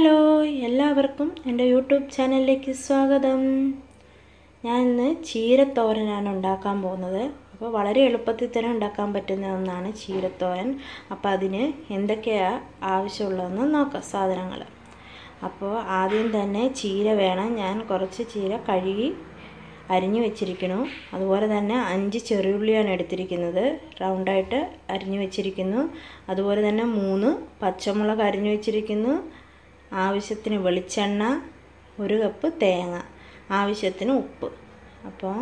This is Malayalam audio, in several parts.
ഹലോ എല്ലാവർക്കും എൻ്റെ യൂട്യൂബ് ചാനലിലേക്ക് സ്വാഗതം. ഞാൻ ഇന്ന് ചീരത്തോരനാണ് ഉണ്ടാക്കാൻ പോകുന്നത്. അപ്പോൾ വളരെ എളുപ്പത്തിൽ തന്നെ ഉണ്ടാക്കാൻ പറ്റുന്ന ഒന്നാണ് ചീരത്തോരൻ. അപ്പോൾ അതിന് എന്തൊക്കെയാണ് ആവശ്യമുള്ളതെന്ന് നോക്കാം സാധനങ്ങൾ. അപ്പോൾ ആദ്യം തന്നെ ചീര വേണം. ഞാൻ കുറച്ച് ചീര കഴുകി അരിഞ്ഞു വെച്ചിരിക്കുന്നു. അതുപോലെ തന്നെ 5 ചെറിയുള്ളിയാണ് എടുത്തിരിക്കുന്നത്, റൗണ്ടായിട്ട് അരിഞ്ഞു വെച്ചിരിക്കുന്നു. അതുപോലെ തന്നെ 3 പച്ചമുളക് അരിഞ്ഞു വെച്ചിരിക്കുന്നു. ആവശ്യത്തിന് വെളിച്ചെണ്ണ, 1 കപ്പ് തേങ്ങ, ആവശ്യത്തിന് ഉപ്പ്. അപ്പോൾ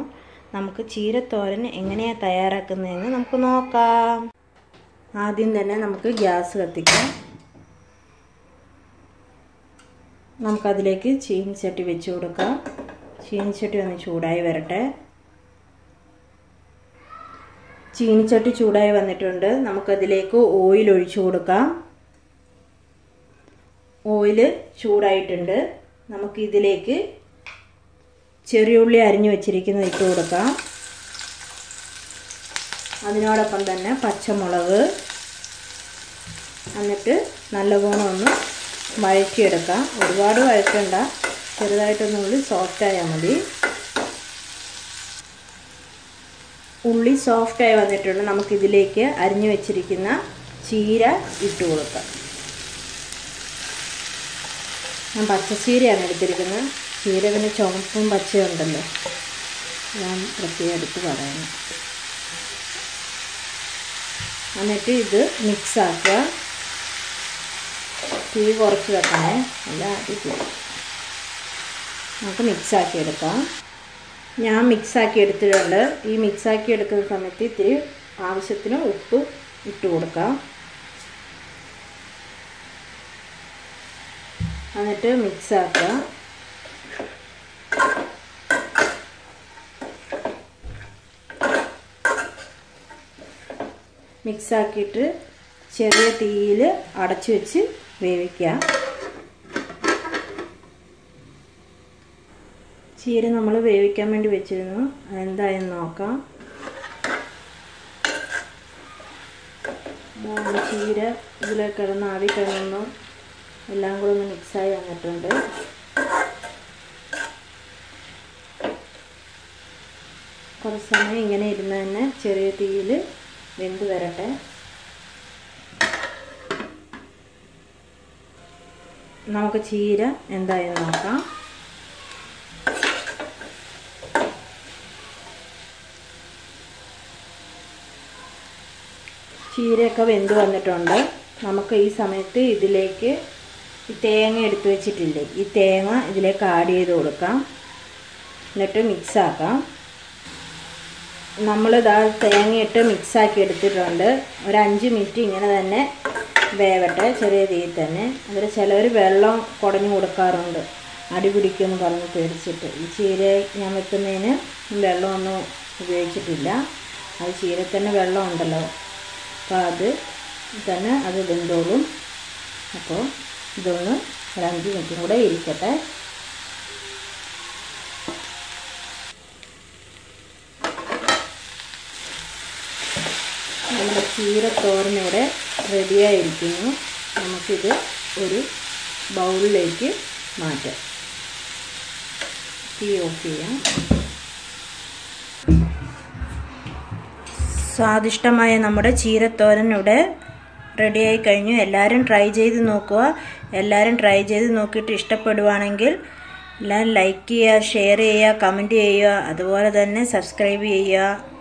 നമുക്ക് ചീരത്തോരൻ എങ്ങനെയാണ് തയ്യാറാക്കുന്നതെന്ന് നമുക്ക് നോക്കാം. ആദ്യം തന്നെ നമുക്ക് ഗ്യാസ് കത്തിക്കാം. നമുക്കതിലേക്ക് ചീനിച്ചട്ടി വെച്ച് കൊടുക്കാം. ചീനിച്ചട്ടി ഒന്ന് ചൂടായി വരട്ടെ. ചീനിച്ചട്ടി ചൂടായി വന്നിട്ടുണ്ട്. നമുക്കതിലേക്ക് ഓയിൽ ഒഴിച്ചു കൊടുക്കാം. ഓയിൽ ചൂടായിട്ടുണ്ട്. നമുക്കിതിലേക്ക് ചെറിയുള്ളി അരിഞ്ഞു വെച്ചിരിക്കുന്നത് ഇട്ട് കൊടുക്കാം. അതിനോടൊപ്പം തന്നെ പച്ചമുളക്. എന്നിട്ട് നല്ലപോലെ ഒന്ന് വഴറ്റിയെടുക്കാം. ഒരുപാട് വഴറ്റണ്ട, ചെറുതായിട്ടൊന്ന് ഉള്ളി സോഫ്റ്റായാൽ മതി. ഉള്ളി സോഫ്റ്റായി വന്നിട്ടുണ്ട്. നമുക്കിതിലേക്ക് അരിഞ്ഞു വെച്ചിരിക്കുന്ന ചീര ഇട്ട് കൊടുക്കാം. ഞാൻ പച്ചച്ചീരയാണ് എടുത്തിരിക്കുന്നത്. ചീര പിന്നെ ചുമപ്പും പച്ചയുണ്ടല്ലോ, ഞാൻ പ്രത്യേകം എടുത്ത് പറയുന്നു. എന്നിട്ട് ഇത് മിക്സാക്കുക. തീ കുറച്ച് വെക്കണേ, അല്ല നമുക്ക് മിക്സാക്കി എടുക്കാം. ഞാൻ മിക്സാക്കി എടുത്തിട്ടുണ്ട്. ഈ മിക്സാക്കി എടുക്കുന്ന സമയത്ത് ഇത്തിരി ആവശ്യത്തിന് ഉപ്പ് ഇട്ട് കൊടുക്കാം. എന്നിട്ട് മിക്സാക്കുക. മിക്സാക്കിയിട്ട് ചെറിയ തീയിൽ അടച്ചു വെച്ച് വേവിക്കുക. ചീര നമ്മൾ വേവിക്കാൻ വേണ്ടി വെച്ചിരുന്നു, അതെന്തായെന്ന് നോക്കാം. ചീര ഇതിലെ കിടന്ന് ആവി കിടന്നു എല്ലാം കൂടെ ഒന്ന് മിക്സായി വന്നിട്ടുണ്ട്. കുറച്ച് സമയം ഇങ്ങനെ ഇരുന്ന് തന്നെ ചെറിയ തീയിൽ വെന്ത് വരട്ടെ. നമുക്ക് ചീര എന്തായെന്ന് നോക്കാം. ചീരയൊക്കെ വെന്ത് വന്നിട്ടുണ്ട്. നമുക്ക് ഈ സമയത്ത് ഇതിലേക്ക് ഈ തേങ്ങ എടുത്ത് വെച്ചിട്ടില്ലേ, ഈ തേങ്ങ ഇതിലേക്ക് ആഡ് ചെയ്ത് കൊടുക്കാം. എന്നിട്ട് മിക്സാക്കാം. നമ്മളിതാ തേങ്ങയിട്ട് മിക്സാക്കി എടുത്തിട്ടുണ്ട്. ഒരു 5 മിനിറ്റ് ഇങ്ങനെ തന്നെ വേവട്ടെ, ചെറിയ തീയിൽ തന്നെ. അതിൽ ചിലവർ വെള്ളം കുടഞ്ഞു കൊടുക്കാറുണ്ട്, അടി പിടിക്കുമെന്ന് പറഞ്ഞ് പേടിച്ചിട്ട്. ഈ ചീര ഞാൻ വെക്കുന്നതിന് വെള്ളമൊന്നും ഉപയോഗിച്ചിട്ടില്ല. അത് ചീര തന്നെ വെള്ളമുണ്ടല്ലോ, അപ്പോൾ അത് തന്നെ അത് വെന്തോളും. അപ്പോൾ ഇതൊന്ന് 5 മിനിറ്റും കൂടെ ഇരിക്കട്ടെ. നമ്മുടെ ചീരത്തോരനിവിടെ റെഡിയായിരിക്കുന്നു. നമുക്കിത് ഒരു ബൗളിലേക്ക് മാറ്റാം. തീ ഓഫ് ചെയ്യാം. സ്വാദിഷ്ടമായ നമ്മുടെ ചീരത്തോരൻ ഇവിടെ റെഡിയായി കഴിഞ്ഞു. എല്ലാവരും ട്രൈ ചെയ്ത് നോക്കുക. എല്ലാവരും ട്രൈ ചെയ്ത് നോക്കിയിട്ട് ഇഷ്ടപ്പെടുവാണെങ്കിൽ എല്ലാവരും ലൈക്ക് ചെയ്യുക, ഷെയർ ചെയ്യുക, കമൻറ്റ് ചെയ്യുക, അതുപോലെ തന്നെ സബ്സ്ക്രൈബ് ചെയ്യുക.